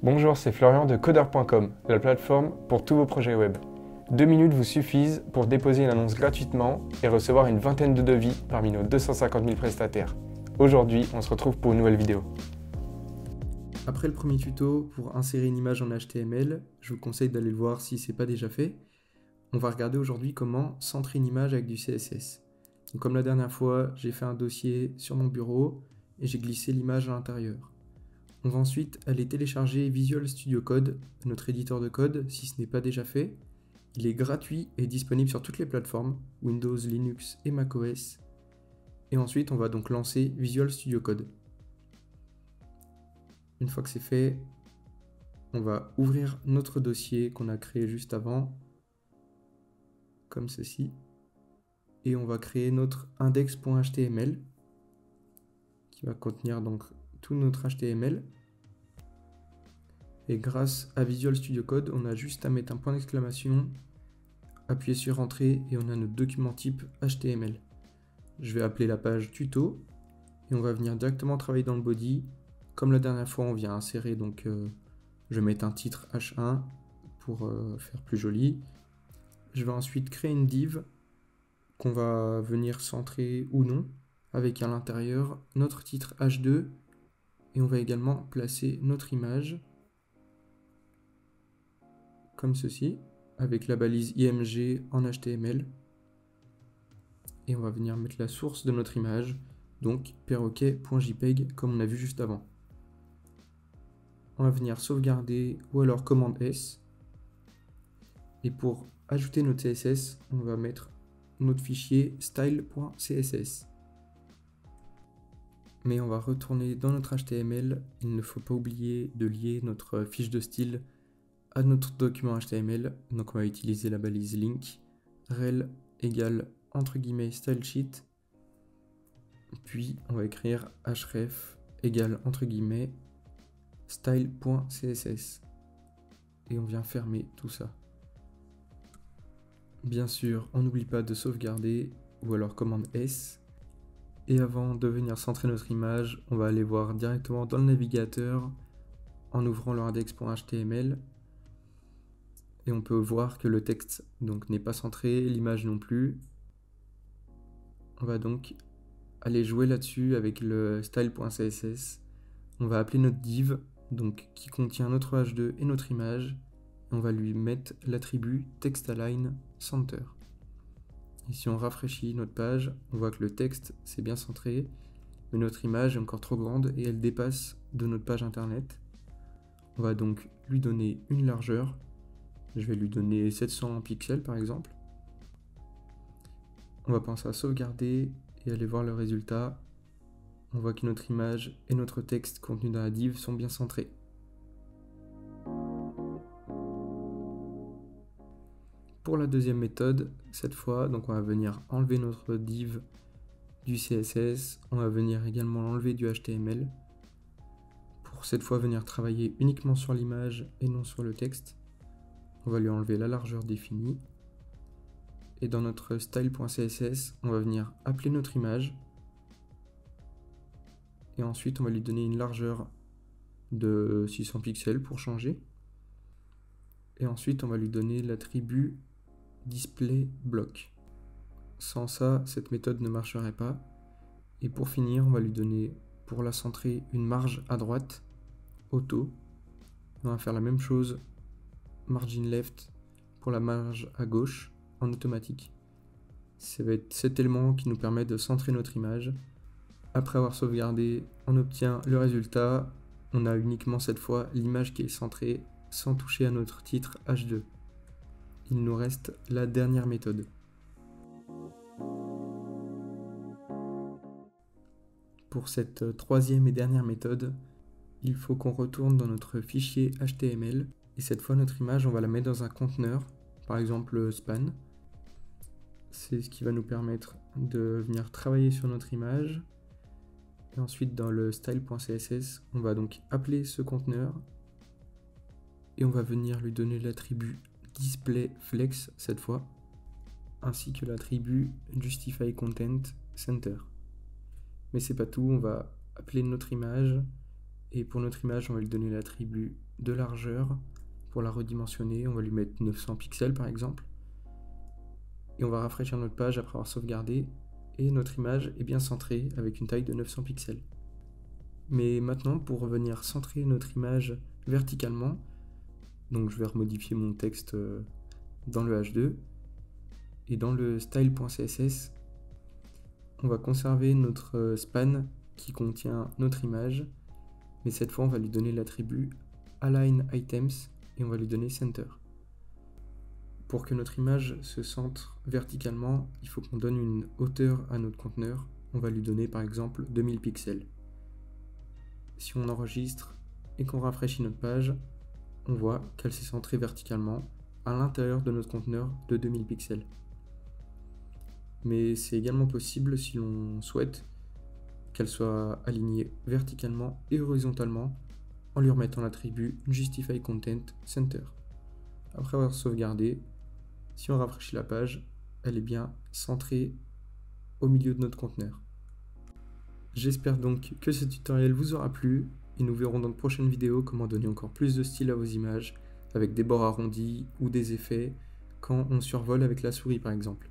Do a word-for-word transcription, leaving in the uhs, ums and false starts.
Bonjour, c'est Florian de Codeur point com, la plateforme pour tous vos projets web. Deux minutes vous suffisent pour déposer une annonce gratuitement et recevoir une vingtaine de devis parmi nos deux cent cinquante mille prestataires. Aujourd'hui, on se retrouve pour une nouvelle vidéo. Après le premier tuto pour insérer une image en H T M L, je vous conseille d'aller le voir si ce n'est pas déjà fait. On va regarder aujourd'hui comment centrer une image avec du C S S. Donc comme la dernière fois, j'ai fait un dossier sur mon bureau et j'ai glissé l'image à l'intérieur. On va ensuite aller télécharger Visual Studio Code, notre éditeur de code, si ce n'est pas déjà fait. Il est gratuit et disponible sur toutes les plateformes, Windows, Linux et macOS. Et ensuite, on va donc lancer Visual Studio Code. Une fois que c'est fait, on va ouvrir notre dossier qu'on a créé juste avant, comme ceci. Et on va créer notre index point H T M L, qui va contenir donc tout notre H T M L. Et grâce à Visual Studio Code, on a juste à mettre un point d'exclamation, appuyer sur Entrée et on a notre document type H T M L. Je vais appeler la page tuto et on va venir directement travailler dans le body. Comme la dernière fois, on vient insérer, donc euh, je vais mettre un titre H un pour euh, faire plus joli. Je vais ensuite créer une div qu'on va venir centrer ou non, avec à l'intérieur notre titre H deux et on va également placer notre image comme ceci, avec la balise I M G en H T M L. Et on va venir mettre la source de notre image, donc perroquet point J P E G comme on a vu juste avant. On va venir sauvegarder ou alors commande S. Et pour ajouter notre C S S, on va mettre notre fichier style point C S S. Mais on va retourner dans notre H T M L. Il ne faut pas oublier de lier notre fiche de style à notre document H T M L. Donc on va utiliser la balise link, rel égale entre guillemets style sheet. Puis on va écrire href égale entre guillemets style point C S S et on vient fermer tout ça. Bien sûr, on n'oublie pas de sauvegarder ou alors commande S. Et avant de venir centrer notre image, on va aller voir directement dans le navigateur en ouvrant le index point H T M L. Et on peut voir que le texte donc n'est pas centré, l'image non plus. On va donc aller jouer là-dessus avec le style point C S S. On va appeler notre div donc qui contient notre H deux et notre image. On va lui mettre l'attribut text-align center. Et si on rafraîchit notre page, on voit que le texte c'est bien centré, mais notre image est encore trop grande et elle dépasse de notre page internet. On va donc lui donner une largeur. Je vais lui donner sept cents pixels par exemple. On va penser à sauvegarder et aller voir le résultat. On voit que notre image et notre texte contenu dans la div sont bien centrés. Pour la deuxième méthode, cette fois, donc on va venir enlever notre div du C S S. On va venir également l'enlever du H T M L. Pour cette fois, venir travailler uniquement sur l'image et non sur le texte. On va lui enlever la largeur définie. Et dans notre style point C S S, on va venir appeler notre image. Et ensuite, on va lui donner une largeur de six cents pixels pour changer. Et ensuite, on va lui donner l'attribut display block. Sans ça, cette méthode ne marcherait pas. Et pour finir, on va lui donner, pour la centrer, une marge à droite, auto. On va faire la même chose, margin-left, pour la marge à gauche, en automatique. Ça va être cet élément qui nous permet de centrer notre image. Après avoir sauvegardé, on obtient le résultat. On a uniquement cette fois l'image qui est centrée sans toucher à notre titre H deux. Il nous reste la dernière méthode. Pour cette troisième et dernière méthode, il faut qu'on retourne dans notre fichier H T M L et cette fois notre image on va la mettre dans un conteneur, par exemple span. C'est ce qui va nous permettre de venir travailler sur notre image. Et ensuite dans le style point C S S, on va donc appeler ce conteneur et on va venir lui donner l'attribut display flex cette fois, ainsi que l'attribut justify-content center. Mais c'est pas tout, on va appeler notre image Et pour notre image, on va lui donner l'attribut de largeur. Pour la redimensionner, on va lui mettre neuf cents pixels par exemple. Et on va rafraîchir notre page après avoir sauvegardé. Et notre image est bien centrée avec une taille de neuf cents pixels. Mais maintenant, pour revenir centrer notre image verticalement, donc je vais remodifier mon texte dans le H deux. Et dans le style point C S S, on va conserver notre span qui contient notre image. Mais cette fois, on va lui donner l'attribut align-items et on va lui donner center. Pour que notre image se centre verticalement, il faut qu'on donne une hauteur à notre conteneur. On va lui donner par exemple deux mille pixels. Si on enregistre et qu'on rafraîchit notre page, on voit qu'elle s'est centrée verticalement à l'intérieur de notre conteneur de deux mille pixels. Mais c'est également possible, si l'on souhaite, qu'elle soit alignée verticalement et horizontalement en lui remettant l'attribut justify-content center. Après avoir sauvegardé, si on rafraîchit la page, elle est bien centrée au milieu de notre conteneur. J'espère donc que ce tutoriel vous aura plu et nous verrons dans de prochaines vidéos comment donner encore plus de style à vos images avec des bords arrondis ou des effets quand on survole avec la souris par exemple.